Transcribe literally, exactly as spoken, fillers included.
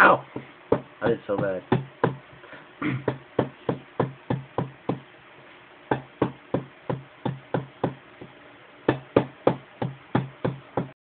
Ow! I did so bad.